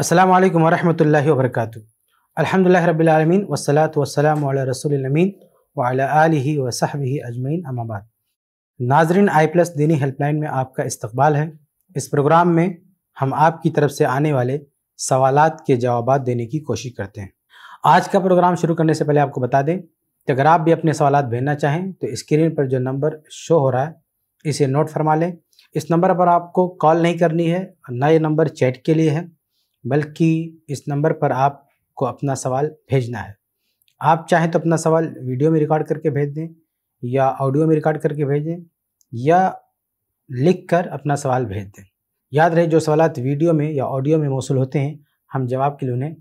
अस्सलामु अलैकुम वरहमतुल्लाहि वबरकातुहु। अल्हम्दुलिल्लाहि रब्बिल आलमीन वस्सलातु वस्सलामु अला रसूलिल अमीन व अला आलिहि व सहबिहि अजमईन, अम्मा बाद। नाज़रीन, iPlus दीनी हेल्पलाइन में आपका इस्तकबाल है। इस प्रोग्राम में हम आपकी तरफ से आने वाले सवालात के जवाबात देने की कोशिश करते हैं। आज का प्रोग्राम शुरू करने से पहले आपको बता दें कि अगर आप भी अपने सवालात भेजना चाहें तो स्क्रीन पर जो नंबर शो हो रहा है इसे नोट फरमा लें। इस नंबर पर आपको कॉल नहीं करनी है, ना ये नंबर चैट के लिए है, बल्कि इस नंबर पर आपको अपना सवाल भेजना है। आप चाहें तो अपना सवाल वीडियो में रिकॉर्ड करके भेज दें या ऑडियो में रिकॉर्ड करके भेज दें या लिख कर अपना सवाल भेज दें। याद रहे, जो सवाल वीडियो में या ऑडियो में मौसूल होते हैं हम जवाब के लिए उन्हें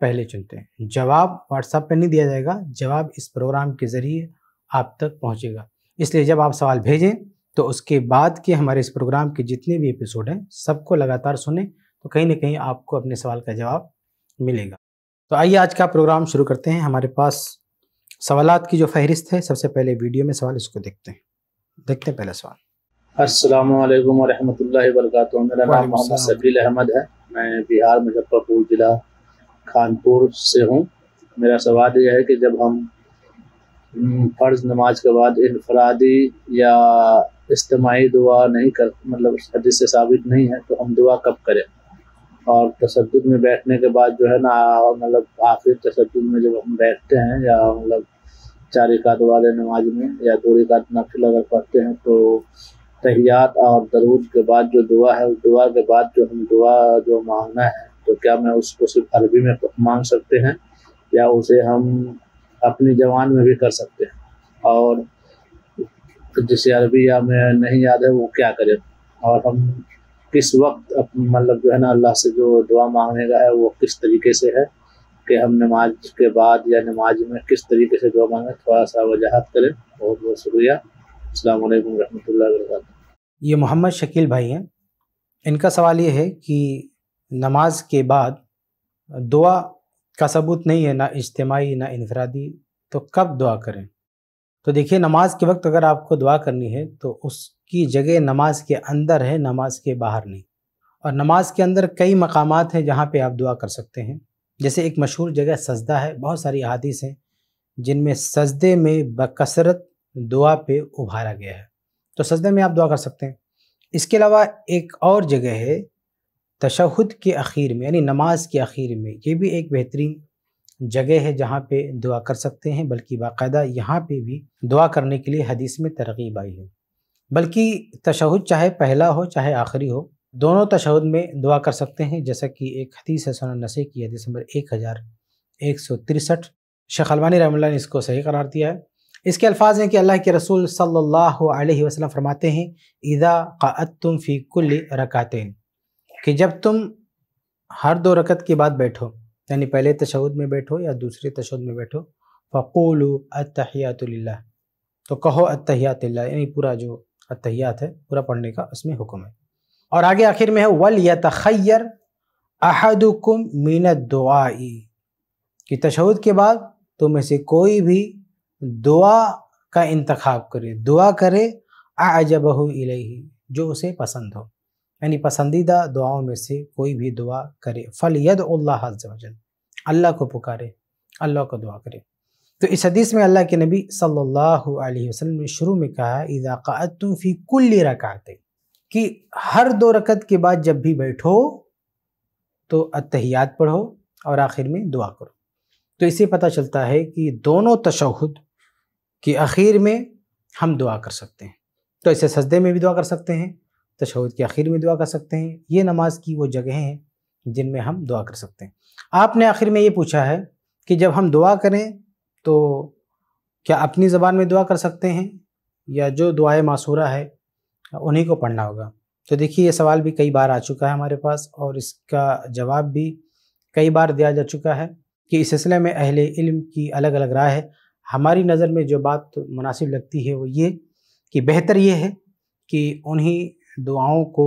पहले चुनते हैं। जवाब व्हाट्सएप पर नहीं दिया जाएगा, जवाब इस प्रोग्राम के ज़रिए आप तक पहुँचेगा। इसलिए जब आप सवाल भेजें तो उसके बाद के हमारे इस प्रोग्राम के जितने भी एपिसोड हैं सबको लगातार सुने, तो कहीं ना कहीं आपको अपने सवाल का जवाब मिलेगा। तो आइए आज का प्रोग्राम शुरू करते हैं। हमारे पास सवालात की जो फहरिस्त है, सबसे पहले वीडियो में सवाल इसको देखते हैं। पहला सवाल। अस्सलामु अलैकुम वरहमतुल्लाहि वबरकातुहू। मेरा नाम मोहम्मद सबील अहमद है, मैं बिहार मुजफ्फरपुर ज़िला खानपुर से हूँ। मेरा सवाल यह है कि जब हम फ़र्ज़ नमाज के बाद इनफरादी या इज्तिमाई दुआ नहीं कर, मतलब हदीस से साबित नहीं है, तो हम दुआ कब करें? और तसद्दुद में बैठने के बाद जो है ना, मतलब आखिर तसद्दुद में जब हम बैठते हैं या मतलब चार रकात वाले नमाज में या दो रकात नफिल अगर पढ़ते हैं तो तहियात और दरूद के बाद जो दुआ है, उस दुआ के बाद जो हम दुआ जो मांगना है तो क्या मैं उसको सिर्फ अरबी में मांग सकते हैं या उसे हम अपनी जबान में भी कर सकते हैं? और जिसे अरबी या में नहीं याद है वो क्या करें? और हम किस वक्त मतलब जो है ना अल्लाह से जो दुआ मांगने का है वो किस तरीके से है कि हम नमाज के बाद या नमाज में किस तरीके से दुआ मांगें, थोड़ा सा वजाहत करें। बहुत बहुत शुक्रिया। अस्सलाम वालेकुम रहमतुल्लाहि वबरकातुहू। ये मोहम्मद शकील भाई हैं। इनका सवाल ये है कि नमाज के बाद दुआ का सबूत नहीं है, ना इज्तिमाई ना इनफरादी, तो कब दुआ करें? तो देखिए, नमाज के वक्त अगर आपको दुआ करनी है तो उसकी जगह नमाज के अंदर है, नमाज के बाहर नहीं। और नमाज के अंदर कई मकामात हैं जहाँ पे आप दुआ कर सकते हैं। जैसे एक मशहूर जगह सजदा है, बहुत सारी अहादीस हैं जिनमें सजदे में बकसरत दुआ पे उभारा गया है, तो सजदे में आप दुआ कर सकते हैं। इसके अलावा एक और जगह है तशहुद के आखिर में, यानी नमाज के आखिर में, ये भी एक बेहतरीन जगह है जहाँ पे दुआ कर सकते हैं। बल्कि बाकायदा यहाँ पे भी दुआ करने के लिए हदीस में तरगीब आई है। बल्कि तशहुद चाहे पहला हो चाहे आखिरी हो, दोनों तशहुद में दुआ कर सकते हैं। जैसा कि एक हदीस है सुनन नसे की, हदीस नंबर 1163। शेख अलबानी रहमतुल्लाह ने इसको सही करार दिया है। इसके अल्फाज हैं कि अल्लाह के रसूल सल्लल्लाहु अलैहि वसल्लम फरमाते हैं, इज़ा क़अअ्तुम फ़ी कुल्लि रकातैन, कि जब तुम हर दो रकत के बाद बैठो, यानी पहले तशहुद में बैठो या दूसरे तशहुद में बैठो, फ़क़ूलू अत्तहियातु लिल्लाह, तो कहो अत्तहियातु लिल्लाह, यानी पूरा जो अत्तहियात है पूरा पढ़ने का उसमें हुक्म है। और आगे आखिर में है वल यतखय्यर अहदुकुम मिनद दुआई, कि तशहुद के बाद तुम में से कोई भी दुआ का इंतखाब करे, दुआ करे अअजबहु इलैहि, जो उसे पसंद हो, यानी पसंदीदा दुआओं में से कोई भी दुआ करे। फ़लियदउल्लाह अज़्ज़ा वजल, अल्लाह को पुकारे, अल्लाह को दुआ करे। तो इस हदीस में अल्लाह के नबी सल्लल्लाहु अलैहि वसल्लम ने शुरू में कहा, इज़ा क़अअ्तुम फ़ी कुल्लि रकातैन, कि हर दो रकत के बाद जब भी बैठो तो अत्तहियात पढ़ो और आखिर में दुआ करो। तो इससे पता चलता है कि दोनों तशहुद के आखिर में हम दुआ कर सकते हैं। तो इसे सजदे में भी दुआ कर सकते हैं, तशहुद के आखिर में दुआ कर सकते हैं। ये नमाज की वो जगहें हैं जिनमें हम दुआ कर सकते हैं। आपने आखिर में ये पूछा है कि जब हम दुआ करें तो क्या अपनी ज़बान में दुआ कर सकते हैं या जो दुआएं मासूरा है उन्हीं को पढ़ना होगा? तो देखिए, ये सवाल भी कई बार आ चुका है हमारे पास और इसका जवाब भी कई बार दिया जा चुका है कि इस सिलसिले में अहले इल्म की अलग अलग राय है। हमारी नज़र में जो बात मुनासिब लगती है वो ये कि बेहतर ये है कि उन्हीं दुआओं को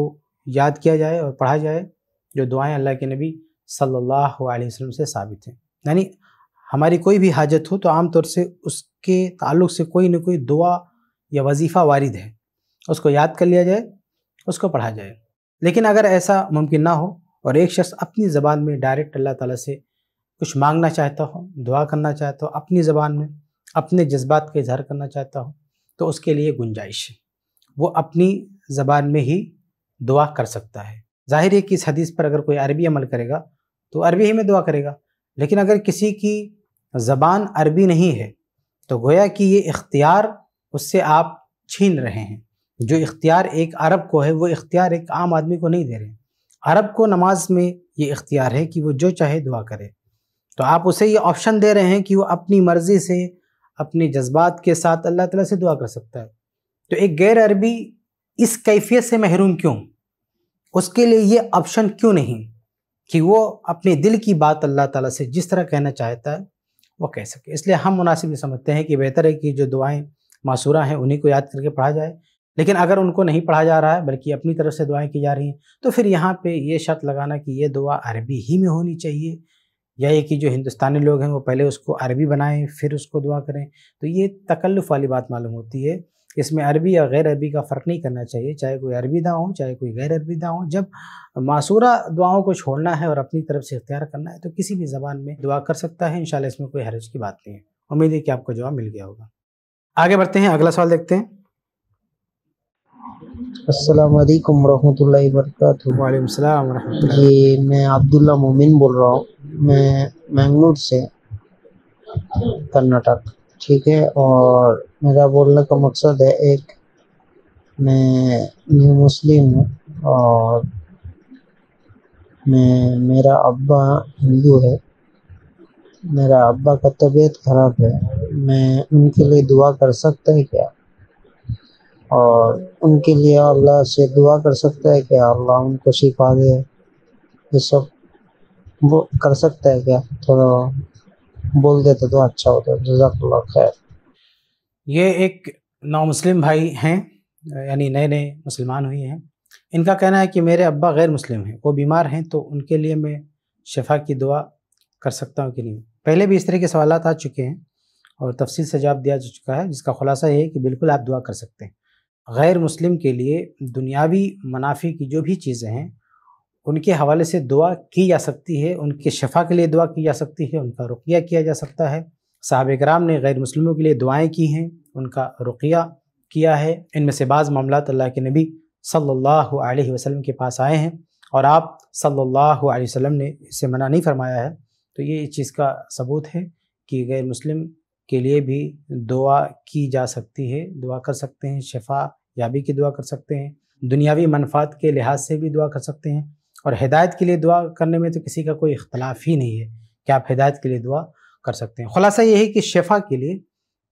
याद किया जाए और पढ़ा जाए जो दुआएं अल्लाह के नबी सल्लल्लाहु अलैहि वसल्लम से साबित हैं। यानी हमारी कोई भी हाजत हो तो आम तौर से उसके ताल्लुक़ से कोई न कोई दुआ या वजीफ़ा वारिद है, उसको याद कर लिया जाए, उसको पढ़ा जाए। लेकिन अगर ऐसा मुमकिन ना हो और एक शख्स अपनी ज़बान में डायरेक्ट अल्लाह ताला से कुछ मांगना चाहता हो, दुआ करना चाहता हो, अपनी ज़बान में अपने जज्बात का इजहार करना चाहता हो, तो उसके लिए गुंजाइश है, वो अपनी ज़बान में ही दुआ कर सकता है। जाहिर है कि इस हदीस पर अगर कोई अरबी अमल करेगा तो अरबी ही में दुआ करेगा, लेकिन अगर किसी की ज़बान अरबी नहीं है तो गोया कि ये इख्तियार उससे आप छीन रहे हैं। जो इख्तियार एक अरब को है वो इख्तियार एक आम आदमी को नहीं दे रहे। अरब को नमाज में ये इख्तियार है कि वो जो चाहे दुआ करे, तो आप उसे ये ऑप्शन दे रहे हैं कि वो अपनी मर्ज़ी से अपने जज्बात के साथ अल्लाह ताला से दुआ कर सकता है। तो एक गैर अरबी इस कैफियत से महरूम क्यों, उसके लिए ये ऑप्शन क्यों नहीं कि वो अपने दिल की बात अल्लाह ताला से जिस तरह कहना चाहता है वो कह सके। इसलिए हम मुनासिब समझते हैं कि बेहतर है कि जो दुआएं मासूरा हैं उन्हीं को याद करके पढ़ा जाए, लेकिन अगर उनको नहीं पढ़ा जा रहा है बल्कि अपनी तरफ से दुआएं की जा रही हैं तो फिर यहाँ पे ये शर्त लगाना कि ये दुआ अरबी ही में होनी चाहिए, या ये कि जो हिंदुस्तानी लोग हैं वो पहले उसको अरबी बनाएं फिर उसको दुआ करें, तो ये तकल्लुफ़ वाली बात मालूम होती है। इसमें अरबी या गैर अरबी का फ़र्क नहीं करना चाहिए, चाहे कोई अरबी दा हो चाहे कोई गैर अरबी दा हो। जब मासूरा दुआओं को छोड़ना है और अपनी तरफ से इख्तियार करना है तो किसी भी ज़बान में दुआ कर सकता है। इंशाल्लाह इसमें कोई हरज की बात नहीं है। उम्मीद है कि आपको जवाब मिल गया होगा। आगे बढ़ते हैं, अगला सवाल देखते हैं। अस्सलाम वालेकुम रहमतुल्लाहि व बरकातुहू। वालेकुम सलाम व रहमतुल्लाह। जी मैं अब्दुल्ला मोमिन बोल रहा हूँ, मैं मैंगलोर से, कर्नाटक, ठीक है। और मेरा बोलने का मकसद है, एक मैं न्यू मुस्लिम हूँ और मैं मेरा अब्बा हिंदू है। मेरा अब्बा का तबीयत ख़राब है, मैं उनके लिए दुआ कर सकता है क्या, और उनके लिए अल्लाह से दुआ कर सकता है क्या, अल्लाह उनको शिफा दे, ये सब वो कर सकता है क्या, थोड़ा बोल देते तो अच्छा होता है। जज़ाकल्लाह खैर। ये एक नौ मुस्लिम भाई हैं, यानी नए नए मुसलमान हुए हैं। इनका कहना है कि मेरे अब्बा गैर मुस्लिम हैं, वो बीमार हैं, तो उनके लिए मैं शिफा की दुआ कर सकता हूँ कि नहीं। पहले भी इस तरह के सवाल आ चुके हैं और तफसील से जवाब दिया जा चुका है, जिसका खुलासा ये है कि बिल्कुल आप दुआ कर सकते हैं। गैर मुस्लिम के लिए दुनियावी मनाफी की जो भी चीज़ें हैं उनके हवाले से दुआ की जा सकती है, उनके शफा के लिए दुआ की जा सकती है, उनका रुकिया किया जा सकता है। साहब इकराम ने गैर मुस्लिमों के लिए दुआएं की हैं, उनका रुकिया किया है। इनमें से बाज़ मामलात अल्लाह के नबी सल्लल्लाहु अलैहि वसल्लम के पास आए हैं और आप सल्लल्लाहु अलैहि वसल्लम ने इसे मना नहीं फरमाया है, तो ये इस चीज़ का सबूत है कि गैर मुस्लिम के लिए भी दुआ की जा सकती है, दुआ कर सकते हैं, शफा याबी की दुआ कर सकते हैं, दुनियावी मनफात के लिहाज से भी दुआ कर सकते हैं। और हिदायत के लिए दुआ करने में तो किसी का कोई इख्तलाफ ही नहीं है कि आप हिदायत के लिए दुआ कर सकते हैं। खुलासा ये है कि शिफा के लिए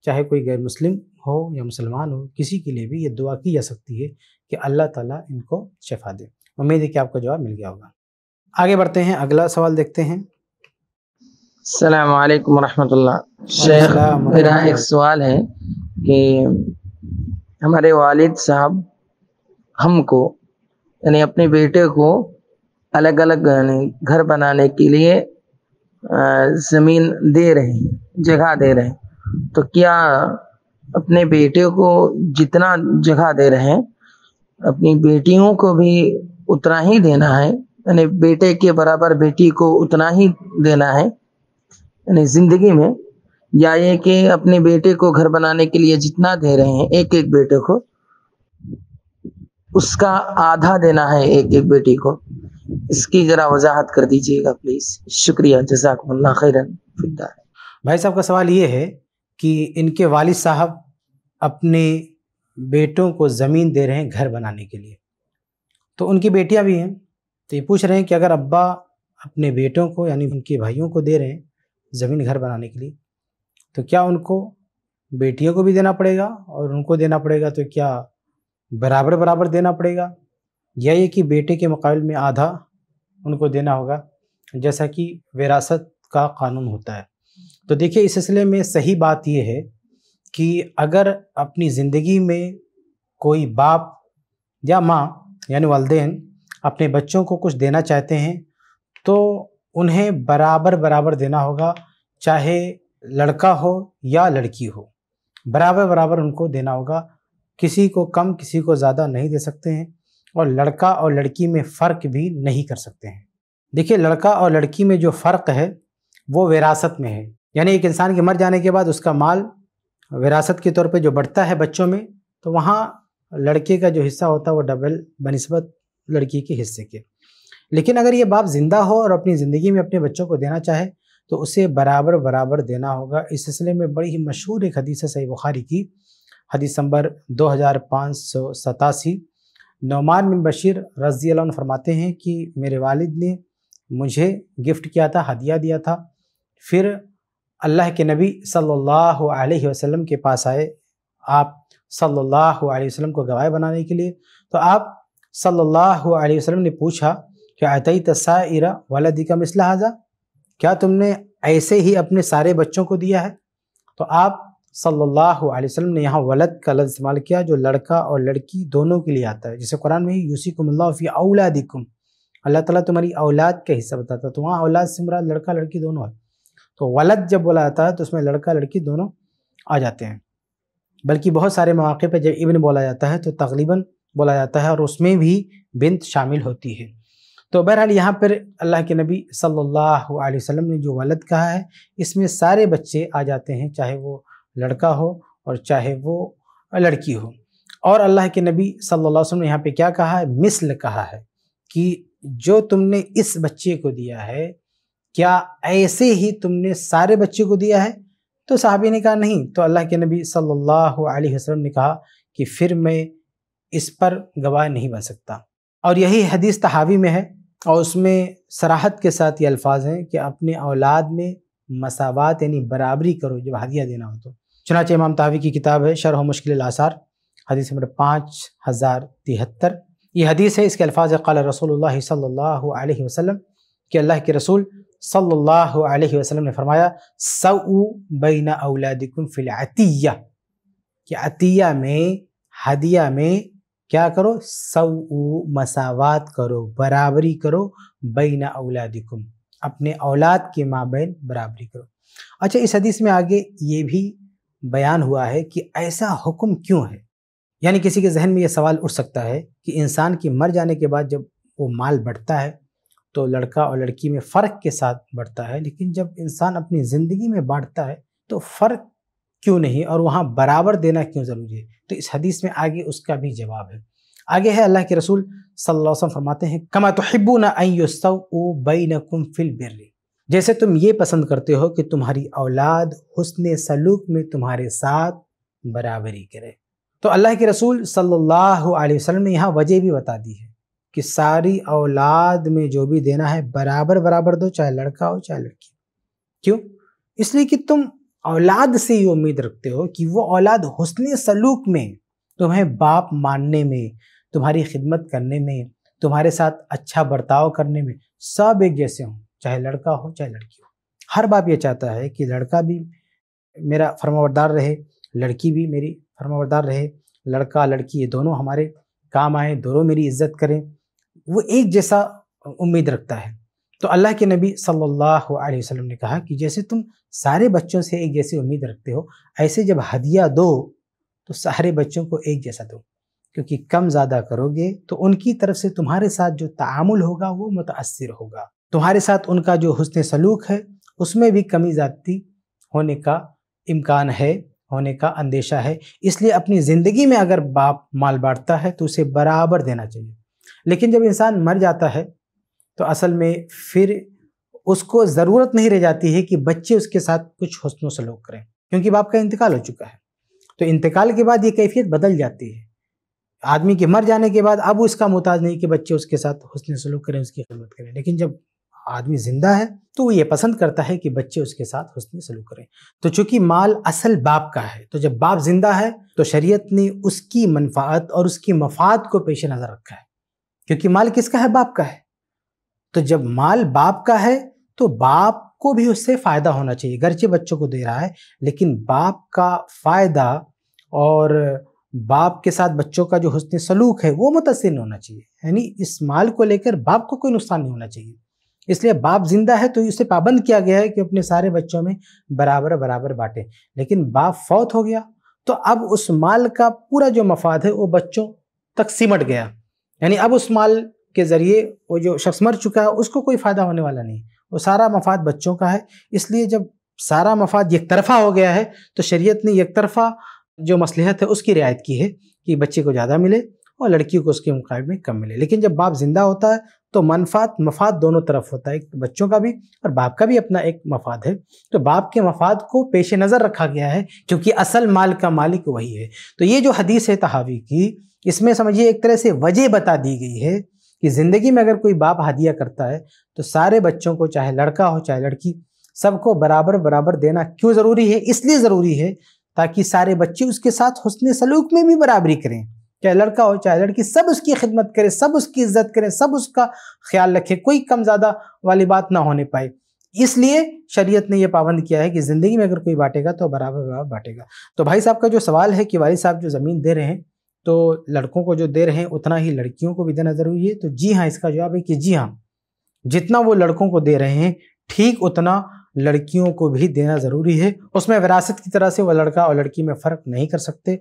चाहे कोई गैर मुस्लिम हो या मुसलमान हो, किसी के लिए भी ये दुआ की जा सकती है कि अल्लाह ताला इनको शिफा दे। उम्मीद है कि आपको जवाब मिल गया होगा। आगे बढ़ते हैं, अगला सवाल देखते हैं। अस्सलाम वालेकुम वरहमतुल्लाह। शेख मेरा एक सवाल है कि हमारे वालिद साहब हमको, यानी अपने बेटे को, अलग अलग घर बनाने के लिए ज़मीन दे रहे हैं, जगह दे रहे हैं, तो क्या अपने बेटे को जितना जगह दे रहे हैं अपनी बेटियों को भी उतना ही देना है, यानी बेटे के बराबर बेटी को उतना ही देना है यानी ज़िंदगी में, या ये कि अपने बेटे को घर बनाने के लिए जितना दे रहे हैं एक एक बेटे को उसका आधा देना है एक एक बेटी को, इसकी ज़रा वजाहत कर दीजिएगा प्लीज़। शुक्रिया, जज़ाकुमुल्लाह खैरन। भाई साहब का सवाल ये है कि इनके वालिद साहब अपने बेटों को ज़मीन दे रहे हैं घर बनाने के लिए, तो उनकी बेटियां भी हैं, तो ये पूछ रहे हैं कि अगर अब्बा अपने बेटों को यानी उनके भाइयों को दे रहे हैं ज़मीन घर बनाने के लिए, तो क्या उनको बेटियों को भी देना पड़ेगा, और उनको देना पड़ेगा तो क्या बराबर बराबर देना पड़ेगा, या ये कि बेटे के मुकाबले में आधा उनको देना होगा जैसा कि विरासत का कानून होता है। तो देखिए, इस सिलसिले में सही बात यह है कि अगर अपनी ज़िंदगी में कोई बाप या माँ यानी वालिदैन अपने बच्चों को कुछ देना चाहते हैं तो उन्हें बराबर बराबर देना होगा, चाहे लड़का हो या लड़की हो, बराबर बराबर उनको देना होगा। किसी को कम किसी को ज़्यादा नहीं दे सकते हैं, और लड़का और लड़की में फ़र्क भी नहीं कर सकते हैं। देखिए लड़का और लड़की में जो फ़र्क है वो विरासत में है, यानी एक इंसान के मर जाने के बाद उसका माल विरासत के तौर पे जो बढ़ता है बच्चों में, तो वहाँ लड़के का जो हिस्सा होता है वो डबल बनिस्बत लड़की के हिस्से के। लेकिन अगर ये बाप ज़िंदा हो और अपनी ज़िंदगी में अपने बच्चों को देना चाहे तो उसे बराबर बराबर देना होगा। इस सिलसिले में बड़ी ही मशहूर एक हदीस है सही बुखारी की, हदीस नंबर 2587। नौमान बिन बशीर रज़ी अल्लाह फरमाते हैं कि मेरे वालिद ने मुझे गिफ्ट किया था, हदिया दिया था। फिर अल्लाह के नबी सल्लल्लाहु अलैहि वसल्लम के पास आए, आप सल्लल्लाहु अलैहि वसल्लम को गवाह बनाने के लिए। तो आप सल्लल्लाहु अलैहि वसल्लम ने पूछा कि आतई तसाइरा वालदी का मिसला हाजा, क्या तुमने ऐसे ही अपने सारे बच्चों को दिया है? तो आप सल्लल्लाहु अलैहि वसल्लम ने यहाँ वलद का लफ्ज़ इस्तेमाल किया जो लड़का और लड़की दोनों के लिए आता है, जैसे कुरान में ही यूसीकुमुल्लाहु फी औलादिकुम, अल्लाह ताला तुम्हारी औलाद का हिस्सा बताता है। तो वहाँ औलाद से मुराद लड़का लड़की दोनों है। तो वलद जब बोला जाता है तो उसमें लड़का लड़की दोनों आ जाते हैं। बल्कि बहुत सारे मौक़े पर जब इब्न बोला जाता है तो तकरीबन बोला जाता है और उसमें भी बिन्त शामिल होती है। तो बहरहाल यहाँ पर अल्लाह के नबी सल्लल्लाहु अलैहि वसल्लम ने जो वलद कहा है इसमें सारे बच्चे आ जाते हैं, चाहे वो लड़का हो और चाहे वो लड़की हो। और अल्लाह के नबी सल्लल्लाहु अलैहि वसल्लम ने यहाँ पे क्या कहा है? मिस्ल कहा है कि जो तुमने इस बच्चे को दिया है क्या ऐसे ही तुमने सारे बच्चे को दिया है? तो साहबी ने कहा नहीं। तो अल्लाह के नबी सल्लल्लाहु अलैहि वसल्लम ने कहा कि फिर मैं इस पर गवाह नहीं बन सकता। और यही हदीस तहावी में है और उसमें सराहत के साथ ये अल्फाज हैं कि अपने औलाद में मसावात यानी बराबरी करो जब हदिया देना हो। तो चुनांचे इमाम तहावी की किताब है शरह मुश्किल आसार, हदीस नंबर 5073 ये हदीस है। इसके अल्फाज है क़ाल रसूलुल्लाह सल्लल्लाहु अलैहि वसल्लम, कि अल्लाह के रसूल सल्लल्लाहु अलैहि वसल्लम ने फरमाया सऊ बैना औलादिकुम फिल अतिया, कि अतिया में हदिया में क्या करो? सऊ मसावात करो, बराबरी करो, बैना औलादिकुम अपने औलाद के माबैन बराबरी करो। अच्छा, इस हदीस में आगे ये भी बयान हुआ है कि ऐसा हुक्म क्यों है, यानी किसी के जहन में ये सवाल उठ सकता है कि इंसान के मर जाने के बाद जब वो माल बढ़ता है तो लड़का और लड़की में फ़र्क के साथ बढ़ता है, लेकिन जब इंसान अपनी ज़िंदगी में बांटता है तो फ़र्क क्यों नहीं और वहाँ बराबर देना क्यों ज़रूरी है? तो इस हदीस में आगे उसका भी जवाब है। आगे है अल्लाह के रसूल सल्लल्लाहु अलैहि वसल्लम फरमाते हैं कमा तुहिब्बूना अन युस्तऊ बैनकुम फिल बिर्रि, जैसे तुम ये पसंद करते हो कि तुम्हारी औलाद हुस्ने सलूक में तुम्हारे साथ बराबरी करे। तो अल्लाह के रसूल सल्लल्लाहु अलैहि वसल्लम ने यहाँ वजह भी बता दी है कि सारी औलाद में जो भी देना है बराबर बराबर दो, चाहे लड़का हो चाहे लड़की। क्यों? इसलिए कि तुम औलाद से ये उम्मीद रखते हो कि वो औलाद हुस्ने सलूक में तुम्हें बाप मानने में, तुम्हारी खिदमत करने में, तुम्हारे साथ अच्छा बर्ताव करने में सब एक जैसे हों, चाहे लड़का हो चाहे लड़की हो। हर बाप ये चाहता है कि लड़का भी मेरा फरमाबरदार रहे, लड़की भी मेरी फरमाबरदार रहे, लड़का लड़की ये दोनों हमारे काम आए, दोनों मेरी इज्जत करें, वो एक जैसा उम्मीद रखता है। तो अल्लाह के नबी सल्लल्लाहु अलैहि वसल्लम ने कहा कि जैसे तुम सारे बच्चों से एक जैसी उम्मीद रखते हो ऐसे जब हदिया दो तो सारे बच्चों को एक जैसा दो, क्योंकि कम ज़्यादा करोगे तो उनकी तरफ से तुम्हारे साथ जो तामुल होगा वो मुतासर होगा, तुम्हारे साथ उनका जो हुस्न सलूक है उसमें भी कमी ज़्यादती होने का इम्कान है, होने का अंदेशा है। इसलिए अपनी ज़िंदगी में अगर बाप माल बांटता है तो उसे बराबर देना चाहिए, लेकिन जब इंसान मर जाता है तो असल में फिर उसको ज़रूरत नहीं रह जाती है कि बच्चे उसके साथ कुछ हुस्न सलूक करें, क्योंकि बाप का इंतकाल हो चुका है। तो इंतकाल के बाद ये कैफियत बदल जाती है, आदमी के मर जाने के बाद अब उसका मोहताज नहीं कि बच्चे उसके साथ हुस्न सलूक करें, उसकी खिदमत करें। लेकिन जब आदमी ज़िंदा है तो वो ये पसंद करता है कि बच्चे उसके साथ हुस्न सलूक करें। तो चूँकि माल असल बाप का है तो जब बाप ज़िंदा है तो शरीयत ने उसकी मनफात और उसकी मफाद को पेश नज़र रखा है, क्योंकि माल किसका है? बाप का है। तो जब माल बाप का है तो बाप को भी उससे फ़ायदा होना चाहिए, गरचे बच्चों को दे रहा है लेकिन बाप का फ़ायदा और बाप के साथ बच्चों का जो हुस्न सलूक है वो मुतासिर नहीं होना चाहिए, यानी इस माल को लेकर बाप को कोई नुकसान नहीं होना चाहिए। इसलिए बाप जिंदा है तो उसे पाबंद किया गया है कि अपने सारे बच्चों में बराबर बराबर बांटे, लेकिन बाप फौत हो गया तो अब उस माल का पूरा जो मफाद है वो बच्चों तक सिमट गया, यानी अब उस माल के ज़रिए वो जो शख्स मर चुका है उसको कोई फ़ायदा होने वाला नहीं, वो सारा मफाद बच्चों का है। इसलिए जब सारा मफाद एक तरफ़ा हो गया है तो शरीयत ने एक तरफ़ा जो मसलहत है उसकी रियायत की है कि बच्चे को ज़्यादा मिले और लड़की को उसके मुकाबले में कम मिले। लेकिन जब बाप ज़िंदा होता है तो मनफात मफाद दोनों तरफ होता है, बच्चों का भी और बाप का भी अपना एक मफाद है। तो बाप के मफाद को पेश नज़र रखा गया है क्योंकि असल माल का मालिक वही है। तो ये जो हदीस है तहावी की, इसमें समझिए एक तरह से वजह बता दी गई है कि ज़िंदगी में अगर कोई बाप हदिया करता है तो सारे बच्चों को, चाहे लड़का हो चाहे लड़की, सबको बराबर बराबर देना क्यों ज़रूरी है? इसलिए ज़रूरी है ताकि सारे बच्चे उसके साथ हुस्न सलूक में भी बराबरी करें, चाहे लड़का हो चाहे लड़की, सब उसकी खिदमत करें, सब उसकी इज्जत करें, सब उसका ख्याल रखें, कोई कम ज़्यादा वाली बात ना होने पाए। इसलिए शरीयत ने यह पाबंद किया है कि ज़िंदगी में अगर कोई बांटेगा तो बराबर बराबर बांटेगा। तो भाई साहब का जो सवाल है कि वाली साहब जो ज़मीन दे रहे हैं तो लड़कों को जो दे रहे हैं उतना ही लड़कियों को भी देना ज़रूरी है, तो जी हाँ, इसका जवाब है कि जी हाँ, जितना वो लड़कों को दे रहे हैं ठीक उतना लड़कियों को भी देना ज़रूरी है। उसमें विरासत की तरह से वह लड़का और लड़की में फ़र्क नहीं कर सकते।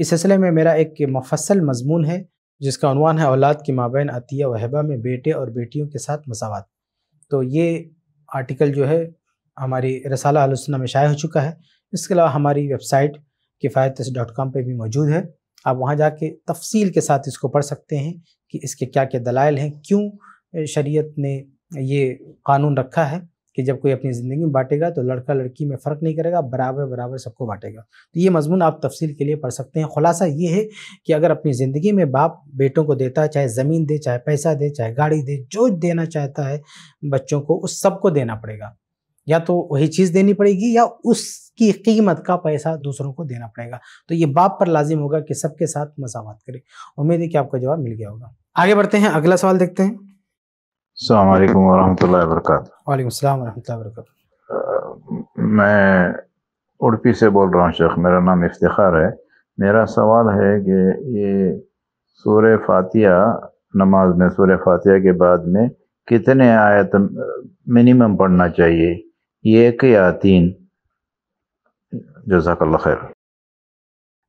इस सिलसिले में मेरा एक मुफस्सल मजमून है जिसका उन्वान है औलाद की माबैन अतिया व हिबा में बेटे और बेटियों के साथ मसावत। तो ये आर्टिकल जो है हमारी रसाला अहले सुन्नह में शाये हो चुका है। इसके अलावा हमारी वेबसाइट kifayatist.com पर भी मौजूद है, आप वहाँ जाके तफसील के साथ इसको पढ़ सकते हैं कि इसके क्या क्या दलाइल हैं, क्यों शरीयत ने ये कानून रखा है कि जब कोई अपनी ज़िंदगी में बांटेगा तो लड़का लड़की में फ़र्क नहीं करेगा, बराबर बराबर सबको बांटेगा। तो ये मजमून आप तफसील के लिए पढ़ सकते हैं। ख़ुलासा ये है कि अगर अपनी ज़िंदगी में बाप बेटों को देता है, चाहे ज़मीन दे, चाहे पैसा दे, चाहे गाड़ी दे, जो देना चाहता है बच्चों को उस सबको देना पड़ेगा। या तो वही चीज़ देनी पड़ेगी या उसकी कीमत का पैसा दूसरों को देना पड़ेगा। तो ये बाप पर लाजिम होगा कि सबके साथ मसावत करे। उम्मीद है कि आपको जवाब मिल गया होगा। आगे बढ़ते हैं, अगला सवाल देखते हैं। अस्सलाम वालेकुम वरहमतुल्लाहि वबरकातुहू। वालेकुम सलाम वरहमतुल्लाहि वबरकातुहू। मैं उड़पी से बोल रहा हूँ शेख, मेरा नाम इफ्तिखार है। मेरा सवाल है कि ये सूरह फातिहा नमाज में सूरह फातिहा के बाद में कितने आयत मिनिमम पढ़ना चाहिए, ये एक या तीन? जज़ाकल्लाह खैर।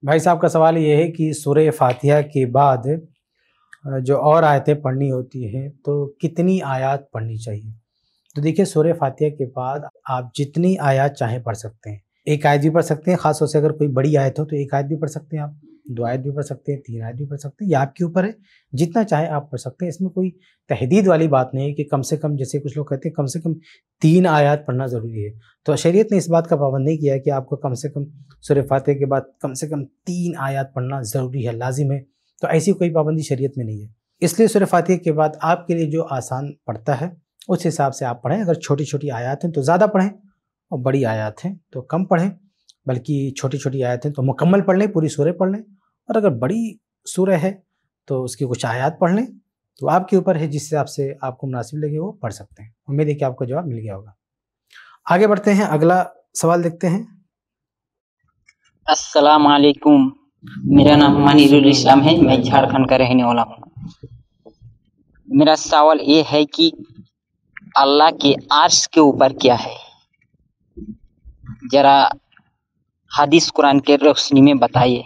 भाई साहब का सवाल ये है कि सूरह फातिहा के बाद जो और आयतें पढ़नी होती हैं तो कितनी आयत पढ़नी चाहिए। तो देखिए, सूरह फातिहा के बाद आप जितनी आयत चाहें पढ़ सकते हैं। एक आयत भी पढ़ सकते हैं, ख़ास तौर से अगर कोई बड़ी आयत हो तो एक आयत भी पढ़ सकते हैं आप, दो आयत भी पढ़ सकते हैं, तीन आयत भी पढ़ सकते हैं, ये आपके ऊपर है, जितना चाहे आप पढ़ सकते हैं। इसमें कोई तहदीद वाली बात नहीं है कि कम से कम, जैसे कुछ लोग कहते हैं कम से कम 3 आयत पढ़ना ज़रूरी है, तो शरीयत ने इस बात का पाबंद नहीं किया है कि आपको कम से कम सूरह फातिहा के बाद कम से कम 3 आयत पढ़ना ज़रूरी है, लाजिम है। तो ऐसी कोई पाबंदी शरीयत में नहीं है। इसलिए सूरह फातिहा के बाद आपके लिए जो आसान पड़ता है उस हिसाब से आप पढ़ें। अगर छोटी छोटी आयत हैं तो ज़्यादा पढ़ें और बड़ी आयत हैं तो कम पढ़ें, बल्कि छोटी छोटी आयत हैं तो मुकम्मल पढ़ लें, पूरी सूरह पढ़ लें। और अगर बड़ी सूरह है तो उसकी कुछ आयत पढ़ लें। तो आपके ऊपर है, जिस हिसाब से आपको मुनासिब लगे वो पढ़ सकते हैं। उम्मीद है कि आपको जवाब मिल गया होगा। आगे बढ़ते हैं, अगला सवाल देखते हैं। अस्सलाम वालेकुम, मेरा नाम मनीरुल इस्लाम है, मैं झारखंड का रहने वाला हूँ। मेरा सवाल ये है कि अल्लाह के अर्श के ऊपर क्या है, जरा हदीस कुरान के रोशनी में बताइए।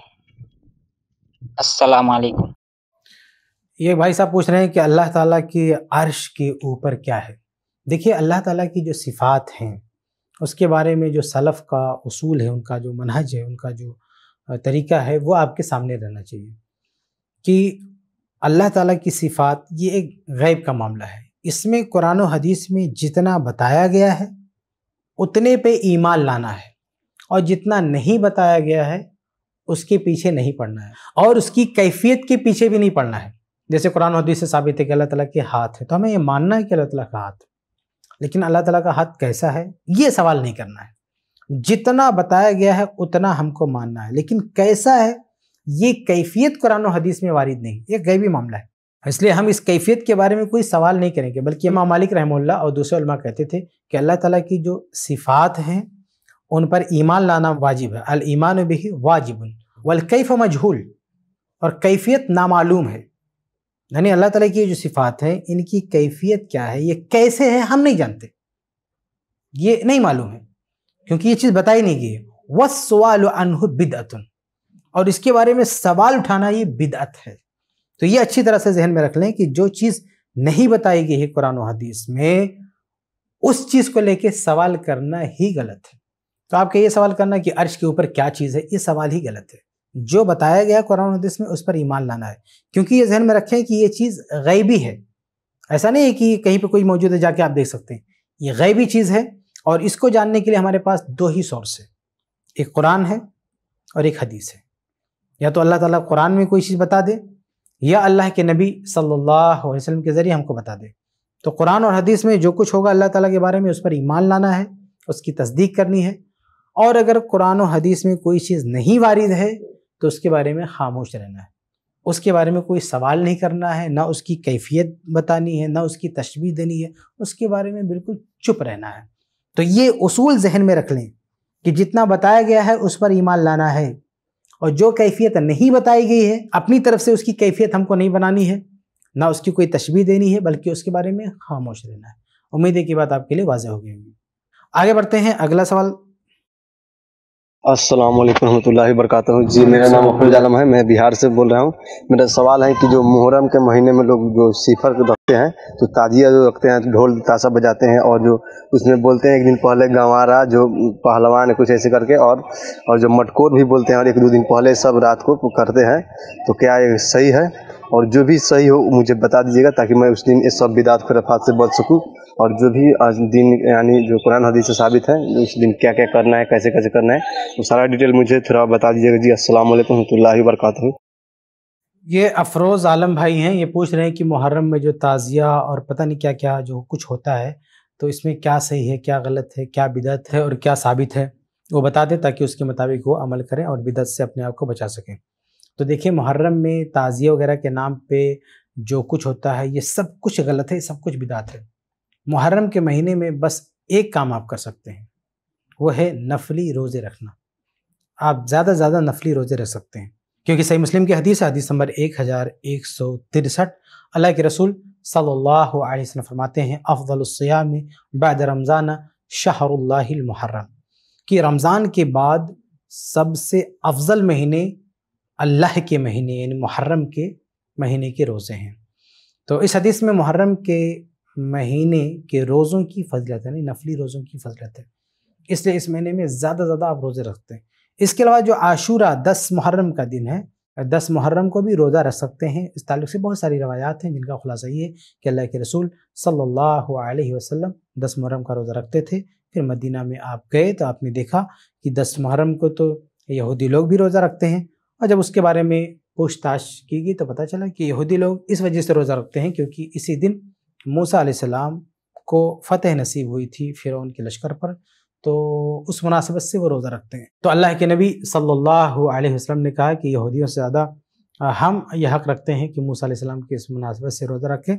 अस्सलाम वालेकुम। ये भाई साहब पूछ रहे हैं कि अल्लाह ताला के अर्श के ऊपर क्या है। देखिए, अल्लाह ताला की जो सिफ़ात हैं उसके बारे में जो सलफ़ का उसूल है, उनका जो मनहज है, उनका जो तरीका है, वो आपके सामने रहना चाहिए कि अल्लाह ताला की सिफ़ात ये एक गैब का मामला है। इसमें कुरान और हदीस में जितना बताया गया है उतने पे ईमान लाना है और जितना नहीं बताया गया है उसके पीछे नहीं पड़ना है और उसकी कैफियत के पीछे भी नहीं पड़ना है। जैसे कुरान और हदीस से साबित है कि अल्लाह ताला के हाथ है, तो हमें ये मानना है कि अल्लाह ताला का हाथ, लेकिन अल्लाह ताला का हाथ कैसा है ये सवाल नहीं करना है। जितना बताया गया है उतना हमको मानना है, लेकिन कैसा है ये कैफियत कुरान और हदीस में वारिद नहीं, ये गैबी मामला है। इसलिए हम इस कैफियत के बारे में कोई सवाल नहीं करेंगे। बल्कि इमाम मालिक रहमतुल्लाह और दूसरे उलमा कहते थे कि अल्लाह ताला की जो सिफ़ात हैं उन पर ईमान लाना वाजिब है। अल ईमान बिही वाजिबुन वल कैफ मजहूल, और कैफियत नामालूम है। यानी अल्लाह ताला की जो सिफ़ात हैं इनकी कैफियत क्या है, ये कैसे है हम नहीं जानते, ये नहीं मालूम है क्योंकि ये चीज़ बताई नहीं गई है। वस्सवालु अन्हु बिदअतुन, और इसके बारे में सवाल उठाना ये बिदअत है। तो ये अच्छी तरह से जहन में रख लें कि जो चीज़ नहीं बताई गई है कुरान और हदीस में, उस चीज़ को लेके सवाल करना ही गलत है। तो आपके ये सवाल करना कि अर्श के ऊपर क्या चीज़ है, ये सवाल ही गलत है। जो बताया गया कुरान हदीस में उस पर ईमान लाना है, क्योंकि ये जहन में रखें कि ये चीज़ गैबी है। ऐसा नहीं है कि कहीं पे कोई मौजूद है जाके आप देख सकते हैं, ये गैबी चीज़ है। और इसको जानने के लिए हमारे पास दो ही सोर्स है, एक कुरान है और एक हदीस है। या तो अल्लाह ताला कुरान में कोई चीज़ बता दे या अल्लाह के नबी सल्लल्लाहु अलैहि वसल्लम के ज़रिए हमको बता दे। तो कुरान और हदीस में जो कुछ होगा अल्लाह ताला के बारे में, उस पर ईमान लाना है, उसकी तस्दीक करनी है। और अगर कुरान और हदीस में कोई चीज़ नहीं वारिद है तो उसके बारे में खामोश रहना है, उसके बारे में कोई सवाल नहीं करना है, ना उसकी कैफियत बतानी है, ना उसकी तशबीह देनी है, उसके बारे में बिल्कुल चुप रहना है। तो ये उसूल जहन में रख लें कि जितना बताया गया है उस पर ईमान लाना है, और जो कैफियत नहीं बताई गई है अपनी तरफ से उसकी कैफियत हमको नहीं बनानी है, ना उसकी कोई तशबीह देनी है, बल्कि उसके बारे में खामोश रहना है। उम्मीद है कि बात आपके लिए वाज़ेह हो गई होगी। आगे बढ़ते हैं, अगला सवाल। अस्सलाम वालेकुम रहमतुल्लाहि वबरकातुहू जी, मेरा नाम अफरोज आलम है, मैं बिहार से बोल रहा हूँ। मेरा सवाल है कि जो मुहर्रम के महीने में लोग जो सिफर रखते हैं, तो ताजिया जो रखते हैं, ढोल ताशा बजाते हैं, और जो उसमें बोलते हैं एक दिन पहले गंवारा जो पहलवान है कुछ ऐसे करके, और जो मटकोर भी बोलते हैं, और एक दो दिन पहले सब रात को करते हैं, तो क्या ये सही है? और जो भी सही हो मुझे बता दीजिएगा ताकि मैं उस दिन इस सब बिदात खुराफात से बच सकूँ। और जो भी आज दिन यानी जो कुरान हदीस से साबित है उस दिन क्या क्या करना है, कैसे कैसे करना है, वो सारा डिटेल मुझे थोड़ा बता दीजिएगा जी। अस्सलाम वालेकुम रहमतुल्लाहि वबरकातुहू। ये अफरोज़ आलम भाई हैं, ये पूछ रहे हैं कि मुहर्रम में जो ताज़िया और पता नहीं क्या क्या जो कुछ होता है, तो इसमें क्या सही है, क्या गलत है, क्या बिदअत है और क्या साबित है, वो बता दें ताकि उसके मुताबिक वो अमल करें और बिदअत से अपने आप को बचा सकें। तो देखिए, मुहर्रम में ताज़िया वगैरह के नाम पे जो कुछ होता है ये सब कुछ गलत है, सब कुछ बिदात है। मुहर्रम के महीने में बस एक काम आप कर सकते हैं, वो है नफली रोज़े रखना। आप ज़्यादा से ज़्यादा नफली रोज़े रख सकते हैं, क्योंकि सही मुस्लिम की हदीस है, हदीस नंबर 1163, अल्लाह के रसूल सल्लल्लाहु अलैहि वसल्लम फरमाते हैं, अफ़्ज़लुस्सियाम बाद रमज़ान शहरुल्लाहिल मुहर्रम, कि रमज़ान के बाद सबसे अफजल महीने अल्लाह के महीने यानी मुहर्रम के महीने के रोज़े हैं। तो इस हदीस में मुहर्रम के महीने के रोज़ों की फज़लत है, यानी नफली रोज़ों की फज़लत है, इसलिए इस महीने में ज़्यादा से ज़्यादा आप रोज़े रखते हैं। इसके अलावा जो आशूरा 10 मुहर्रम का दिन है, 10 मुहर्रम को भी रोज़ा रख सकते हैं। इस ताल्लुक़ से बहुत सारी रवायात हैं जिनका खुलासा ये है कि अल्लाह के रसूल सल्लल्लाहु अलैहि वसल्लम 10 मुहर्रम का रोज़ा रखते थे, फिर मदीना में आप गए तो आपने देखा कि 10 मुहर्रम को तो यहूदी लोग भी रोज़ा रखते हैं, और जब उसके बारे में पूछताछ की गई तो पता चला कि यहूदी लोग इस वजह से रोज़ा रखते हैं क्योंकि इसी दिन मूसा अलैहिस्सलाम को फ़तेह नसीब हुई थी फ़िरौन के लश्कर पर, तो उस मुनासिबत से वो रोज़ा रखते हैं। तो अल्लाह के नबी सल्लल्लाहु अलैहि वसल्लम ने कहा कि यहूदियों से ज़्यादा हम यह हक़ रखते हैं कि मूसा अलैहिस्सलाम की इस मुनासिबत से रोज़ा रखें।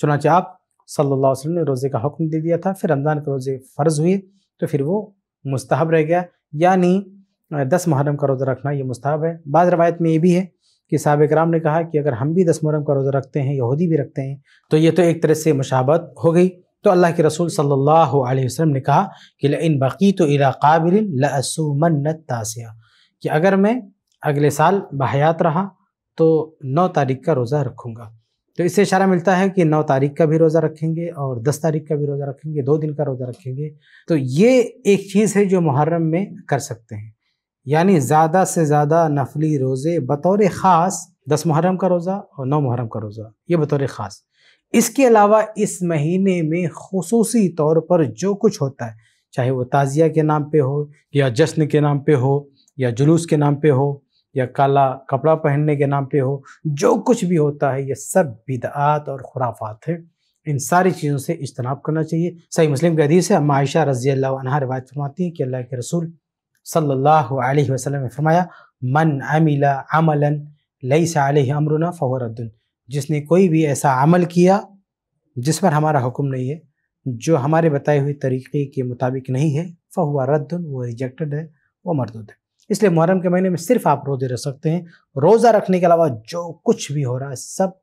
चुनांचे आप सल्लल्लाहु अलैहि वसल्लम ने रोज़े का हुक्म दे दिया था, फिर रमज़ान के रोज़े फ़र्ज़ हुए तो फिर वो मुस्तहब रह गया, यानी 10 मुहर्रम का रोज़ा रखना ये मुस्तहब है। बाद रवायत में ये भी है कि साहब-ए-किराम ने कहा कि अगर हम भी 10 मुहर्रम का रोज़ा रखते हैं, यहूदी भी रखते हैं, तो ये तो एक तरह से मुशाबत हो गई। तो अल्लाह के रसूल सल्लल्लाहु अलैहि वसल्लम ने कहा कि इन बकी तो इला काबिल लसूमन्नत तासिया, कि अगर मैं अगले साल बहयात रहा तो 9 तारीख का रोज़ा रखूँगा। तो इससे इशारा मिलता है कि 9 तारीख का भी रोज़ा रखेंगे और 10 तारीख का भी रोज़ा रखेंगे, 2 दिन का रोज़ा रखेंगे। तो ये एक चीज़ है जो मुहर्रम में कर सकते हैं, यानी ज़्यादा से ज़्यादा नफली रोज़े, बतौर ख़ास 10 मुहर्रम का रोज़ा और 9 मुहर्रम का रोज़ा, ये बतौर ख़ास। इसके अलावा इस महीने में खुसूसी तौर पर जो कुछ होता है, चाहे वो ताज़िया के नाम पे हो या जश्न के नाम पे हो या जुलूस के नाम पे हो या काला कपड़ा पहनने के नाम पे हो, जो कुछ भी होता है ये सब बिदअत और खुराफात है। इन सारी चीज़ों से इज्तनाब करना चाहिए। सही मुस्लिम की हदीस है, अम्मा आयशा रज़ियल्लाहु अन्हा रिवायत फरमाती हैं कि अल्लाह के रसूल सल्लल्लाहु अलैहि वसल्लम ने फरमाया, मन अमिला अमलन लैसा अलैहि अमरुना फहुव रद्दुन, जिसने कोई भी ऐसा अमल किया जिस पर हमारा हुक्म नहीं है, जो हमारे बताए हुए तरीक़े के मुताबिक नहीं है, फहुव रद्दुन, वो रिजेक्टेड है, वो मरदूद है। इसलिए मुहर्रम के महीने में सिर्फ आप रोज़े रख सकते हैं। रोज़ा रखने के अलावा जो कुछ भी हो रहा है सब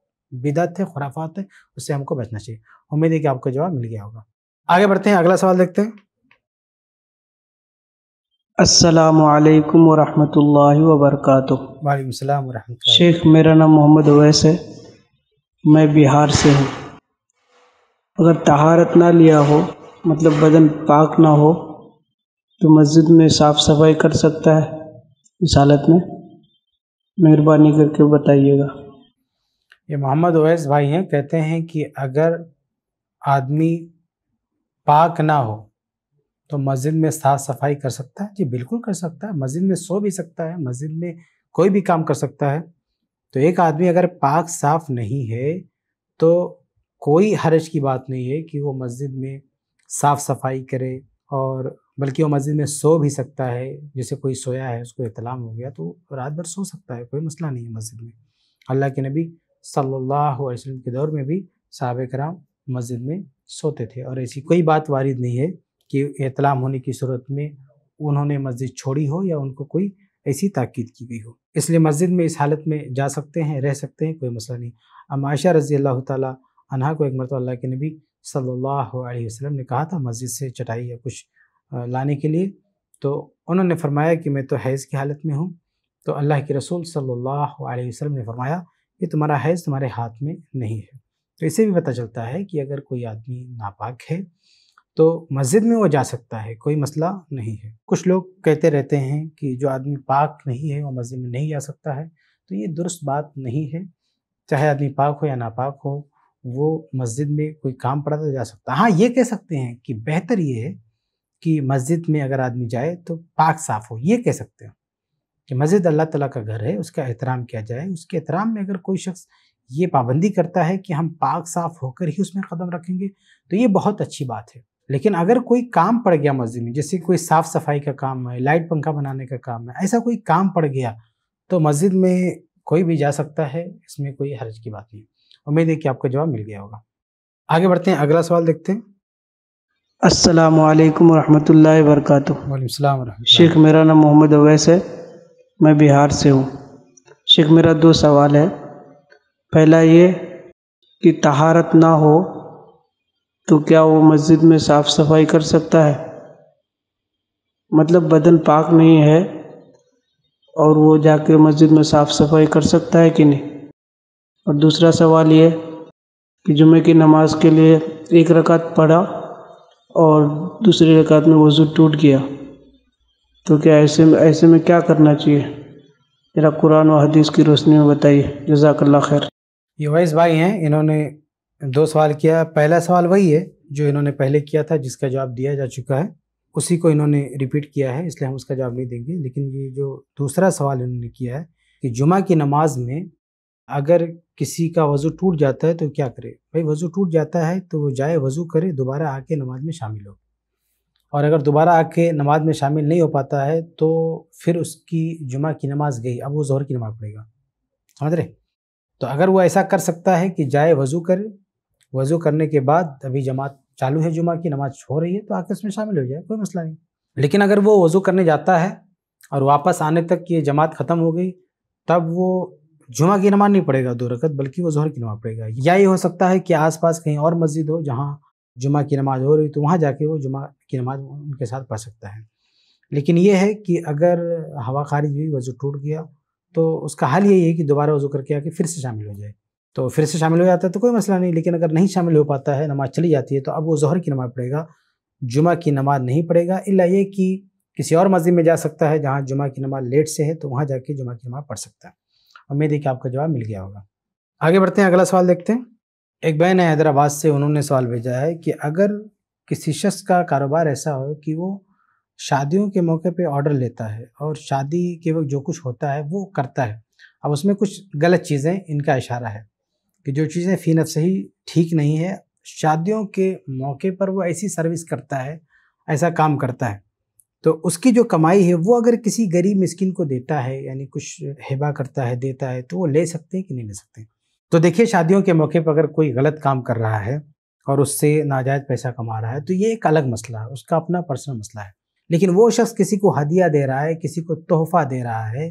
बिदअत है, खुराफात है, उससे हमको बचना चाहिए। उम्मीद है कि आपको जवाब मिल गया होगा। आगे बढ़ते हैं, अगला सवाल देखते हैं। अस्सलाम वालेकुम रहमतुल्लाहि व बरकातुहू। वालेकुम सलाम व रहमतुल्लाहि। शेख, मेरा नाम मोहम्मद अवैस है, मैं बिहार से हूँ। अगर तहारत ना लिया हो मतलब बदन पाक ना हो तो मस्जिद में साफ़ सफाई कर सकता है इस हालत में? मेहरबानी करके बताइएगा। ये मोहम्मद ओवैस भाई हैं, कहते हैं कि अगर आदमी पाक ना हो तो मस्जिद में साफ़ सफाई कर सकता है? जी बिल्कुल कर सकता है, मस्जिद में सो भी सकता है, मस्जिद में कोई भी काम कर सकता है। तो एक आदमी अगर पाक साफ़ नहीं है तो कोई हरज की बात नहीं है कि वो मस्जिद में साफ़ सफाई करे, और बल्कि वो मस्जिद में सो भी सकता है। जैसे कोई सोया है, उसको इत्तलाम हो गया तो रात भर सो सकता है, कोई मसला नहीं है मस्जिद में। अल्लाह के नबी सल्लल्लाहु अलैहि वसल्लम के दौर में भी सहाबे कराम मस्जिद में सोते थे, और ऐसी कोई बात वारिद नहीं है कि इत्तलाम होने की सूरत में उन्होंने मस्जिद छोड़ी हो या उनको कोई ऐसी ताकीद की गई हो। इसलिए मस्जिद में इस हालत में जा सकते हैं, रह सकते हैं, कोई मसला नहीं। अम्मा आयशा रज़ी अल्लाह तआला अन्हा को एक मरतबा अल्लाह के नबी सल्लल्लाहु अलैहि वसल्लम ने कहा था मस्जिद से चटाई या कुछ लाने के लिए, तो उन्होंने फरमाया कि मैं तो हैज़ की हालत में हूँ। तो अल्लाह के रसूल सल्लल्लाहु अलैहि वसल्लम ने फरमाया कि तुम्हारा हैज़ तुम्हारे हाथ में नहीं है। तो इससे भी पता चलता है कि अगर कोई आदमी नापाक है तो मस्जिद में वो जा सकता है, कोई मसला नहीं है। कुछ लोग कहते रहते हैं कि जो आदमी पाक नहीं है वो मस्जिद में नहीं जा सकता है, तो ये दुरुस्त बात नहीं है। चाहे आदमी पाक हो या नापाक हो, वो मस्जिद में कोई काम पड़ा तो जा सकता है। हाँ, ये कह सकते हैं कि बेहतर ये है कि मस्जिद में अगर आदमी जाए तो पाक साफ़ हो। ये कह सकते हैं कि मस्जिद अल्लाह ताला का घर है, उसका एहतराम किया जाए। उसके एहतराम में अगर कोई शख्स ये पाबंदी करता है कि हम पाक साफ़ होकर ही उसमें कदम रखेंगे तो ये बहुत अच्छी बात है। लेकिन अगर कोई काम पड़ गया मस्जिद में, जैसे कोई साफ़ सफाई का काम है, लाइट पंखा बनाने का काम है, ऐसा कोई काम पड़ गया तो मस्जिद में कोई भी जा सकता है, इसमें कोई हर्ज की बात नहीं। उम्मीद है कि आपको जवाब मिल गया होगा। आगे बढ़ते हैं, अगला सवाल देखते हैं। अस्सलाम वालेकुम रहमतुल्लाहि व बरकातुहू। वालेकुम सलाम रहमतुल्लाहि। शेख मेरा नाम मोहम्मद अवैस है, मैं बिहार से हूँ। शेख मेरा दो सवाल है। पहला ये कि तहारत ना हो तो क्या वो मस्जिद में साफ़ सफाई कर सकता है? मतलब बदन पाक नहीं है और वो जाके मस्जिद में साफ़ सफाई कर सकता है कि नहीं? और दूसरा सवाल ये कि जुमे की नमाज के लिए एक रकात पढ़ा और दूसरी रकात में वज़ू टूट गया तो क्या ऐसे में क्या करना चाहिए? मेरा कुरान और हदीस की रोशनी में बताइए। जज़ाकल्लाह खैर। ये वैस भाई हैं, इन्होंने दो सवाल किया। पहला सवाल वही है जो इन्होंने पहले किया था, जिसका जवाब दिया जा चुका है, उसी को इन्होंने रिपीट किया है, इसलिए हम उसका जवाब नहीं देंगे। लेकिन ये जो दूसरा सवाल इन्होंने किया है कि जुमा की नमाज में अगर किसी का वज़ू टूट जाता है तो क्या करे? भाई वज़ू टूट जाता है तो वो जाए, वज़ू करे, दोबारा आके नमाज में शामिल हो, और अगर दोबारा आके नमाज में शामिल नहीं हो पाता है तो फिर उसकी जुमा की नमाज गई, अब वो ज़ोहर की नमाज पड़ेगा। समझ रहे? तो अगर वो ऐसा कर सकता है कि जाए, वज़ू करे, वज़ू करने के बाद अभी जमात चालू है, जुमा की नमाज हो रही है, तो आके उसमें शामिल हो जाए, कोई मसला नहीं। लेकिन अगर वो वज़ू करने जाता है और वापस आने तक ये जमात ख़त्म हो गई, तब वो जुमा की नमाज नहीं पड़ेगा दो रकत, बल्कि वो ज़ोहर की नमाज पड़ेगा। या ये हो सकता है कि आसपास कहीं और मस्जिद हो जहाँ जुमा की नमाज हो रही, तो वहाँ जाके वो जुमा की नमाज उनके साथ पढ़ सकता है। लेकिन ये है कि अगर हवा खारिज हुई, वज़ू टूट गया, तो उसका हाल यही है कि दोबारा वज़ू करके आके फिर से शामिल हो जाए। तो फिर से शामिल हो जाता है तो कोई मसला नहीं। लेकिन अगर नहीं शामिल हो पाता है, नमाज चली जाती है, तो अब वो ज़ोहर की नमाज पड़ेगा, जुमा की नमाज नहीं पड़ेगा। इल्ला ये कि किसी और मस्जिद में जा सकता है जहाँ जुमा की नमाज लेट से है, तो वहाँ जाके जुमा की नमाज पढ़ सकता है। उम्मीद है कि आपका जवाब मिल गया होगा। आगे बढ़ते हैं, अगला सवाल देखते हैं। एक बहन है हैदराबाद से, उन्होंने सवाल भेजा है कि अगर किसी शख्स का कारोबार ऐसा हो कि वो शादियों के मौके पर ऑर्डर लेता है और शादी के वक्त जो कुछ होता है वो करता है, अब उसमें कुछ गलत चीज़ें, इनका इशारा है कि जो चीज़ें फ़ी नफ्स ही ठीक नहीं है, शादियों के मौके पर वो ऐसी सर्विस करता है, ऐसा काम करता है, तो उसकी जो कमाई है वो अगर किसी गरीब मिस्किन को देता है, यानी कुछ हिबा करता है, देता है, तो वो ले सकते हैं कि नहीं ले सकते? तो देखिए, शादियों के मौके पर अगर कोई गलत काम कर रहा है और उससे नाजायज़ पैसा कमा रहा है तो ये एक अलग मसला है, उसका अपना पर्सनल मसला है। लेकिन वो शख्स किसी को हदिया दे रहा है, किसी को तोहफ़ा दे रहा है,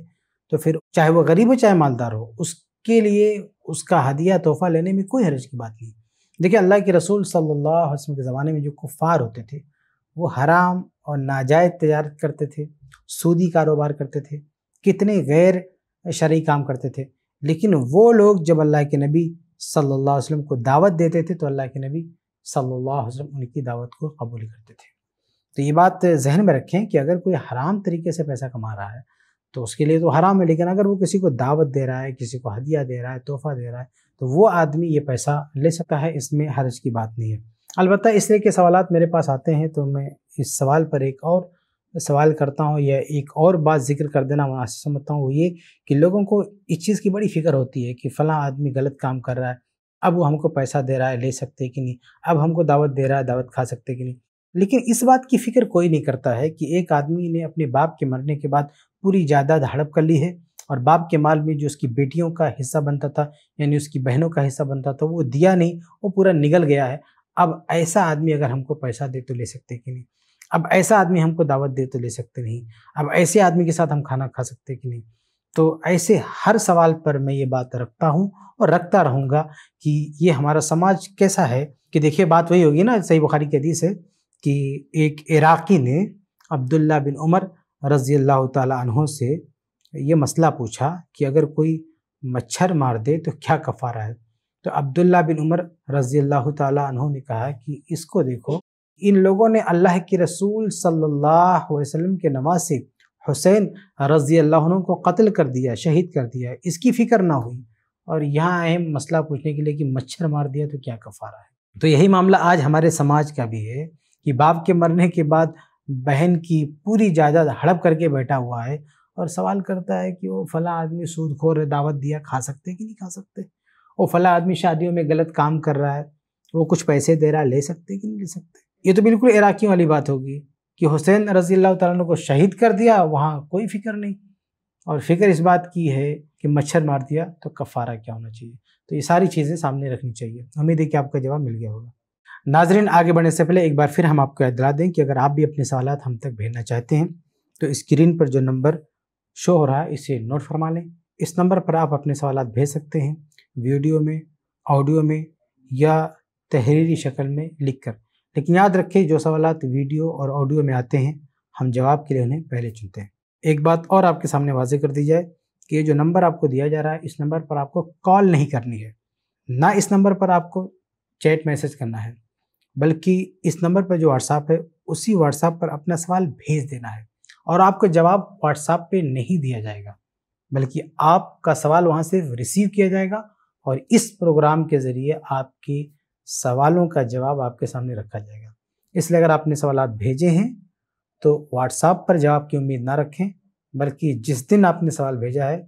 तो फिर चाहे वो गरीब हो चाहे मालदार हो, उसके लिए उसका हदिया तोहफ़ा लेने में कोई हरज की बात नहीं। देखिए, अल्लाह के रसूल सल्लल्लाहु अलैहि वसल्लम के ज़माने में जो कुफ़ार होते थे वो हराम और नाजायज़ तजारत करते थे, सूदी कारोबार करते थे, कितने गैर शरई काम करते थे। लेकिन वो लोग जब अल्लाह के नबी सल्लल्लाहु अलैहि वसल्लम को दावत देते थे तो अल्लाह के नबी सल्लल्लाहु अलैहि वसल्लम उनकी दावत को कबूल करते थे। तो ये बात जहन में रखें कि अगर कोई हराम तरीके से पैसा कमा रहा है तो उसके लिए तो हराम है, लेकिन अगर वो किसी को दावत दे रहा है, किसी को हदिया दे रहा है, तोहफा दे रहा है, तो वो आदमी ये पैसा ले सकता है, इसमें हर्ज की बात नहीं है। अलबत्ता इस तरह के सवालात मेरे पास आते हैं तो मैं इस सवाल पर एक और सवाल करता हूँ या एक और बात जिक्र कर देना मुनासिब समझता हूँ, वो ये कि लोगों को इस चीज़ की बड़ी फिक्र होती है कि फ़लाँ आदमी गलत काम कर रहा है, अब वो हमको पैसा दे रहा है, ले सकते कि नहीं, अब हमको दावत दे रहा है, दावत खा सकते कि नहीं। लेकिन इस बात की फ़िक्र कोई नहीं करता है कि एक आदमी ने अपने बाप के मरने के बाद पूरी जायदाद हड़प कर ली है और बाप के माल में जो उसकी बेटियों का हिस्सा बनता था, यानी उसकी बहनों का हिस्सा बनता था, वो दिया नहीं, वो पूरा निगल गया है। अब ऐसा आदमी अगर हमको पैसा दे तो ले सकते कि नहीं, अब ऐसा आदमी हमको दावत दे तो ले सकते नहीं, अब ऐसे आदमी के साथ हम खाना खा सकते कि नहीं। तो ऐसे हर सवाल पर मैं ये बात रखता हूँ और रखता रहूँगा कि ये हमारा समाज कैसा है। कि देखिए बात वही होगी ना, सही बुखारी की हदीस है कि एक इराक़ी ने अब्दुल्ला बिन उमर रज़ी अल्लाह ताला अन्हों से ये मसला पूछा कि अगर कोई मच्छर मार दे तो क्या कफ़ारा है। तो अब्दुल्ला बिन उमर रज़ी अल्लाह ताला अन्हों ने कहा कि इसको देखो, इन लोगों ने अल्लाह के रसूल सल्लल्लाहु अलैहि वसल्लम के नमाज से हुसैन रज़ी अल्लाह अन्हु को कत्ल कर दिया, शहीद कर दिया, इसकी फ़िक्र ना हुई, और यहाँ आए मसला पूछने के लिए कि मच्छर मार दिया तो क्या कफ़ारा है। तो यही मामला आज हमारे समाज का भी है कि बाप के मरने के बाद बहन की पूरी जायदाद हड़प करके बैठा हुआ है और सवाल करता है कि वो फला आदमी सूदखोर है, दावत दिया, खा सकते कि नहीं खा सकते, वो फला आदमी शादियों में गलत काम कर रहा है, वो कुछ पैसे दे रहा है, ले सकते कि नहीं ले सकते। ये तो बिल्कुल इराक़ियों वाली बात होगी कि हुसैन रज़ी अल्लाह तआला अन्हु को शहीद कर दिया, वहाँ कोई फ़िक्र नहीं, और फ़िक्र इस बात की है कि मच्छर मार दिया तो कफ़ारा क्या होना चाहिए। तो ये सारी चीज़ें सामने रखनी चाहिए। उम्मीद है कि आपका जवाब मिल गया होगा। नाजरीन, आगे बढ़ने से पहले एक बार फिर हम आपको इतला दें कि अगर आप भी अपने सवाल हम तक भेजना चाहते हैं तो स्क्रीन पर जो नंबर शो हो रहा है इसे नोट फरमा लें। इस नंबर पर आप अपने सवाल भेज सकते हैं, वीडियो में, ऑडियो में या तहरीरी शक्ल में लिखकर। लेकिन याद रखें, जो सवालात वीडियो और ऑडियो में आते हैं हम जवाब के लिए उन्हें पहले चुनते हैं। एक बात और आपके सामने वाजे कर दी जाए कि जो नंबर आपको दिया जा रहा है इस नंबर पर आपको कॉल नहीं करनी है, ना इस नंबर पर आपको चैट मैसेज करना है, बल्कि इस नंबर पर जो व्हाट्सएप है उसी व्हाट्सएप पर अपना सवाल भेज देना है और आपको जवाब व्हाट्सएप पे नहीं दिया जाएगा, बल्कि आपका सवाल वहाँ से रिसीव किया जाएगा और इस प्रोग्राम के ज़रिए आपकी सवालों का जवाब आपके सामने रखा जाएगा। इसलिए अगर आपने सवाल भेजे हैं तो व्हाट्सएप पर जवाब की उम्मीद ना रखें, बल्कि जिस दिन आपने सवाल भेजा है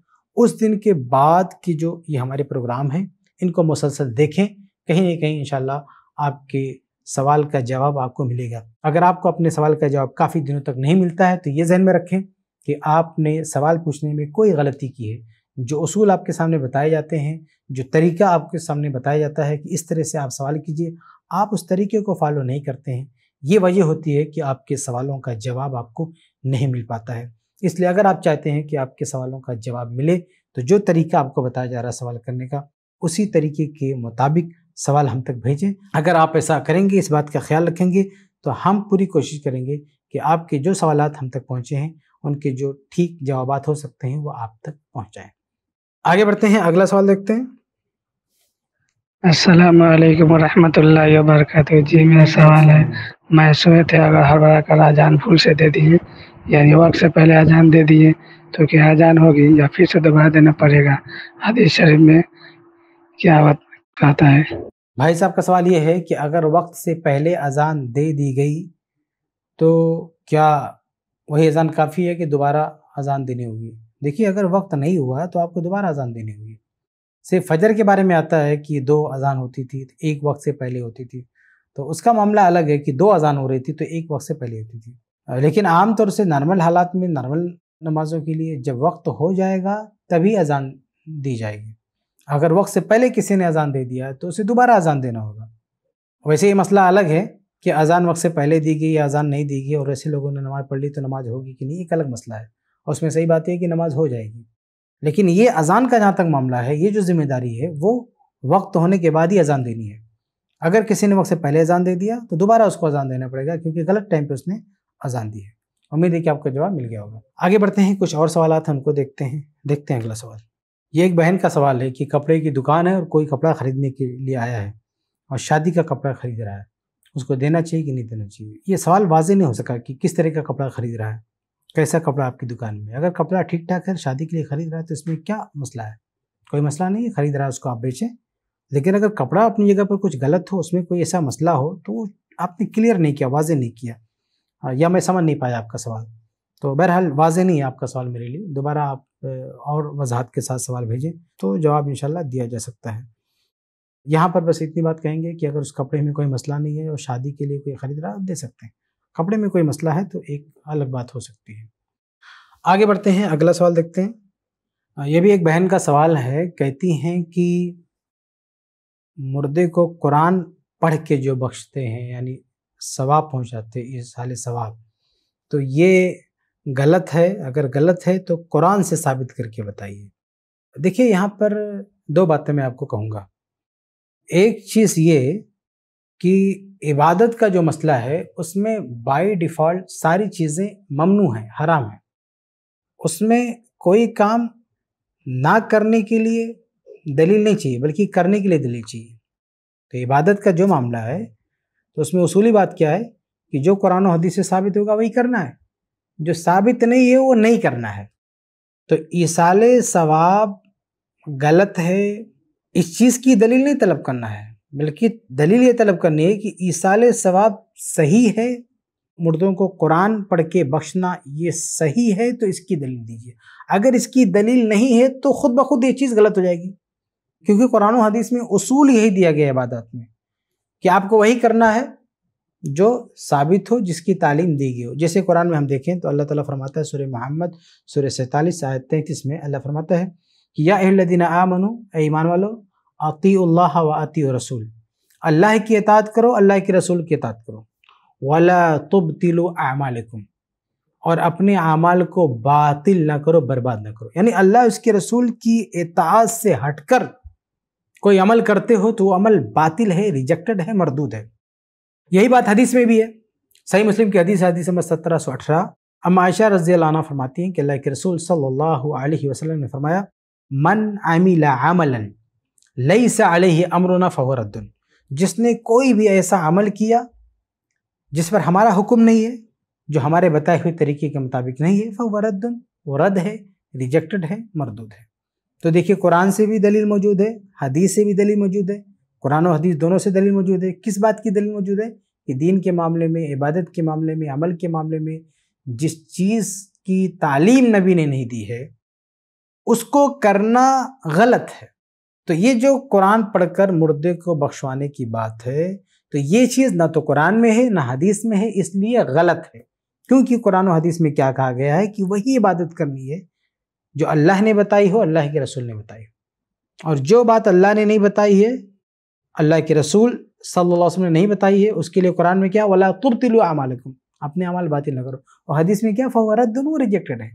उस दिन के बाद की जो ये हमारे प्रोग्राम हैं इनको मुसलसल देखें, कहीं ना कहीं इंशाल्लाह आपके सवाल का जवाब आपको मिलेगा। अगर आपको अपने सवाल का जवाब काफ़ी दिनों तक नहीं मिलता है तो ये जहन में रखें कि आपने सवाल पूछने में कोई गलती की है। जो उसूल आपके सामने बताए जाते हैं, जो तरीका आपके सामने बताया जाता है कि इस तरह से आप सवाल कीजिए, आप उस तरीके को फॉलो नहीं करते हैं, ये वजह होती है कि आपके सवालों का जवाब आपको नहीं मिल पाता है। इसलिए अगर आप चाहते हैं कि आपके सवालों का जवाब मिले तो जो तरीका आपको बताया जा रहा है सवाल करने का, उसी तरीके के मुताबिक सवाल हम तक भेजें। अगर आप ऐसा करेंगे, इस बात का ख्याल रखेंगे, तो हम पूरी कोशिश करेंगे कि आपके जो सवालात हम तक पहुँचे हैं उनके जो ठीक जवाबात हो सकते हैं वो आप तक पहुँचाएँ। आगे बढ़ते हैं, अगला सवाल देखते हैं। अस्सलाम वालेकुम रहमतुल्लाहि व बरकातहू। जी मेरा सवाल है, मैं सोए थे अगर हड़बड़ा कर अजान फुल से दे दिए, यानी वक्त से पहले अजान दे दिए तो क्या अजान होगी या फिर से दोबारा देना पड़ेगा? हदीस शरीफ में क्या बात कहता है? भाई साहब का सवाल ये है कि अगर वक्त से पहले अजान दे दी गई तो क्या वही अजान काफ़ी है कि दोबारा अजान देनी होगी? देखिए, अगर वक्त नहीं हुआ तो आपको दोबारा अजान देनी होगी। सिर्फ फजर के बारे में आता है कि दो अजान होती थी, एक वक्त से पहले होती थी, तो उसका मामला अलग है कि दो अजान हो रही थी तो एक वक्त से पहले होती थी। लेकिन आमतौर से नॉर्मल हालात में, नॉर्मल नमाजों के लिए जब वक्त हो जाएगा तभी अजान दी जाएगी। अगर वक्त से पहले किसी ने अजान दे दिया तो उसे दोबारा अजान देना होगा। वैसे ये मसला अलग है कि अजान वक्त से पहले दी गई या अजान नहीं दी गई और ऐसे लोगों ने नमाज़ पढ़ ली तो नमाज होगी कि नहीं, एक अलग मसला है। उसमें सही बात है कि नमाज हो जाएगी, लेकिन ये अजान का जहाँ तक मामला है, ये जो जिम्मेदारी है वो वक्त होने के बाद ही अजान देनी है। अगर किसी ने वक्त से पहले अजान दे दिया तो दोबारा उसको अजान देना पड़ेगा क्योंकि गलत टाइम पे उसने अजान दी है। उम्मीद है कि आपको जवाब मिल गया होगा। आगे बढ़ते हैं, कुछ और सवाल हैं उनको देखते हैं। अगला सवाल, ये एक बहन का सवाल है कि कपड़े की दुकान है और कोई कपड़ा खरीदने के लिए आया है और शादी का कपड़ा ख़रीद रहा है उसको देना चाहिए कि नहीं देना चाहिए। ये सवाल वाजे नहीं हो सका कि किस तरह का कपड़ा ख़रीद रहा है, कैसा कपड़ा आपकी दुकान में। अगर कपड़ा ठीक ठाक है, शादी के लिए ख़रीद रहा है, तो इसमें क्या मसला है, कोई मसला नहीं है, ख़रीद रहा है उसको आप बेचें। लेकिन अगर कपड़ा अपनी जगह पर कुछ गलत हो, उसमें कोई ऐसा मसला हो, तो आपने क्लियर नहीं किया, वाजे नहीं किया, या मैं समझ नहीं पाया आपका सवाल। तो बहरहाल वाजे नहीं है आपका सवाल मेरे लिए, दोबारा आप और वजाहत के साथ सवाल भेजें तो जवाब इंशाल्लाह दिया जा सकता है। यहाँ पर बस इतनी बात कहेंगे कि अगर उस कपड़े में कोई मसला नहीं है और शादी के लिए कोई ख़रीद रहा दे सकते हैं, कपड़े में कोई मसला है तो एक अलग बात हो सकती है। आगे बढ़ते हैं, अगला सवाल देखते हैं। यह भी एक बहन का सवाल है, कहती हैं कि मुर्दे को कुरान पढ़ के जो बख्शते हैं यानी सवाब पहुँचाते इस साले सवाब, तो ये गलत है, अगर गलत है तो कुरान से साबित करके बताइए। देखिए यहाँ पर दो बातें मैं आपको कहूँगा। एक चीज़ ये कि इबादत का जो मसला है उसमें बाय डिफ़ॉल्ट सारी चीज़ें ममनू हैं, हराम हैं। उसमें कोई काम ना करने के लिए दलील नहीं चाहिए, बल्कि करने के लिए दलील चाहिए। तो इबादत का जो मामला है तो उसमें उसूली बात क्या है कि जो कुरान और हदीस से साबित होगा वही करना है, जो साबित नहीं है वो नहीं करना है। तो ईसाले सवाब गलत है, इस चीज़ की दलील नहीं तलब करना है, बल्कि दलील ये तलब करनी है कि ईसाले सवाब सही है, मुर्दों को कुरान पढ़ के बख्शना ये सही है, तो इसकी दलील दीजिए। अगर इसकी दलील नहीं है तो ख़ुद ब खुद ये चीज़ गलत हो जाएगी, क्योंकि कुरान और हदीस में उसूल यही दिया गया है इबादत में कि आपको वही करना है जो साबित हो, जिसकी तालीम दी गई हो। जैसे कुरान में हम देखें तो अल्लाह ताला फरमाता है सूरह मोहम्मद सूरह 47 आयत 33 में, अल्लाह फरमाता है कि या अय्युहल्लज़ीना आमनू, ए ईमान वालो, अतीउल्लाह व अतीउ रसूल, अल्लाह की इताअत करो, अल्लाह के रसूल की इताअत करो, वला तुब्तिलू आमालकुम, और अपने आमाल को बातिल ना करो, बर्बाद ना करो। यानी अल्लाह उसके रसूल की इताअत से हटकर कोई अमल करते हो तो वो अमल बातिल है, रिजेक्टेड है, मरदूद है। यही बात हदीस में भी है, सही मुस्लिम की हदीस नंबर 1718। अम्मा आयशा रज़ी अल्लाह अन्हा फरमाती हैं कि अल्लाह के रसूल सल्लल्लाहु अलैहि वसल्लम ने फरमाया, मन अमिला अमलन लैसा अलैहि अमरुना फहुव रद्दुन, जिसने कोई भी ऐसा अमल किया जिस पर हमारा हुक्म नहीं है, जो हमारे बताए हुए तरीके के मुताबिक नहीं है, फहुव रद्दुन, वो रद्द है, रिजेक्टेड है, मरदूद है। तो देखिए कुरान से भी दलील मौजूद है, हदीस से भी दलील मौजूद है, कुरान और हदीस दोनों से दलील मौजूद है। किस बात की दलील मौजूद है कि दीन के मामले में, इबादत के मामले में, अमल के मामले में जिस चीज़ की तालीम नबी ने नहीं दी है उसको करना गलत है। तो ये जो कुरान पढ़कर मुर्दे को बख्शवाने की बात है, तो ये चीज़ ना तो कुरान में है ना हदीस में है, इसलिए गलत है। क्योंकि कुरान और हदीस में क्या कहा गया है कि वही इबादत करनी है जो अल्लाह ने बताई हो, अल्लाह के रसूल ने बताई हो। और जो बात अल्लाह ने नहीं बताई है, अल्लाह के रसूल सल्लल्लाहु अलैहि वसल्लम ने नहीं बताई है, उसके लिए कुरान में क्या, वला तुब्तिलू आमालकुम, अपने अमाल बातिल न करो, और हदीस में क्या, फहुव रद्दुन, रिजेक्टेड है।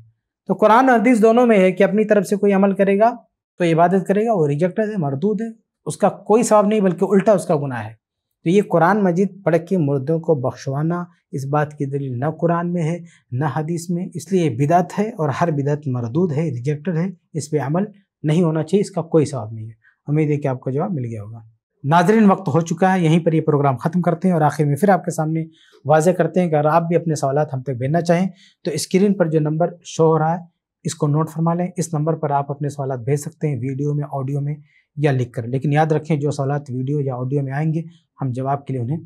तो कुरान और हदीस दोनों में है कि अपनी तरफ से कोई अमल करेगा, कोई इबादत करेगा, वो रिजेक्टेड है, मरदूद है, उसका कोई सवाब नहीं बल्कि उल्टा उसका गुनाह है। तो ये कुरान मजीद पढ़ के मुर्दों को बख्शवाना, इस बात की दलील ना कुरान में है ना हदीस में, इसलिए बिदअत है और हर बिदअत मरदूद है, रिजेक्टेड है, इस पर अमल नहीं होना चाहिए, इसका कोई सवाब नहीं है। उम्मीद है कि आपको जवाब मिल गया होगा। नाज़रीन वक्त हो चुका है, यहीं पर ये प्रोग्राम ख़त्म करते हैं और आखिर में फिर आपके सामने वाज़े करते हैं कि अगर आप भी अपने सवाल हम तक भेजना चाहें तो स्क्रीन पर जो नंबर शो हो रहा है इसको नोट फरमा लें। इस नंबर पर आप अपने सवाल भेज सकते हैं, वीडियो में, ऑडियो में या लिख कर। लेकिन याद रखें जो सवाल वीडियो या ऑडियो में आएंगे हम जवाब के लिए उन्हें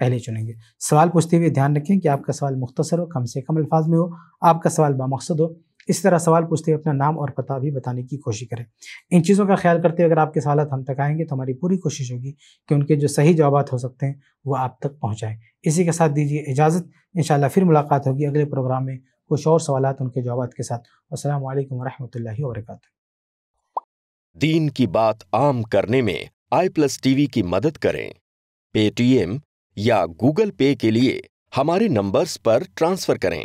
पहले चुनेंगे। सवाल पूछते हुए ध्यान रखें कि आपका सवाल मुख्तसर हो, कम से कम अल्फाज में हो, आपका सवाल बामकसद हो। इस तरह सवाल पूछते हुए अपना नाम और पता भी बताने की कोशिश करें। इन चीज़ों का ख्याल करते हुए अगर आपके सवाल हम तक आएंगे तो हमारी पूरी कोशिश होगी कि उनके जो सही जवाब हो सकते हैं वो आप तक पहुँचाएँ। इसी के साथ दीजिए इजाज़त, इंशाल्लाह फिर मुलाकात होगी अगले प्रोग्राम में कुछ और सवाल उनके जवाब के साथ। अस्सलामु अलैकुम वरहमतुल्लाहि वबरकातुह। दीन की बात आम करने में iPlus TV की मदद करें। पेटीएम या गूगल पे के लिए हमारे नंबर्स पर ट्रांसफ़र करें।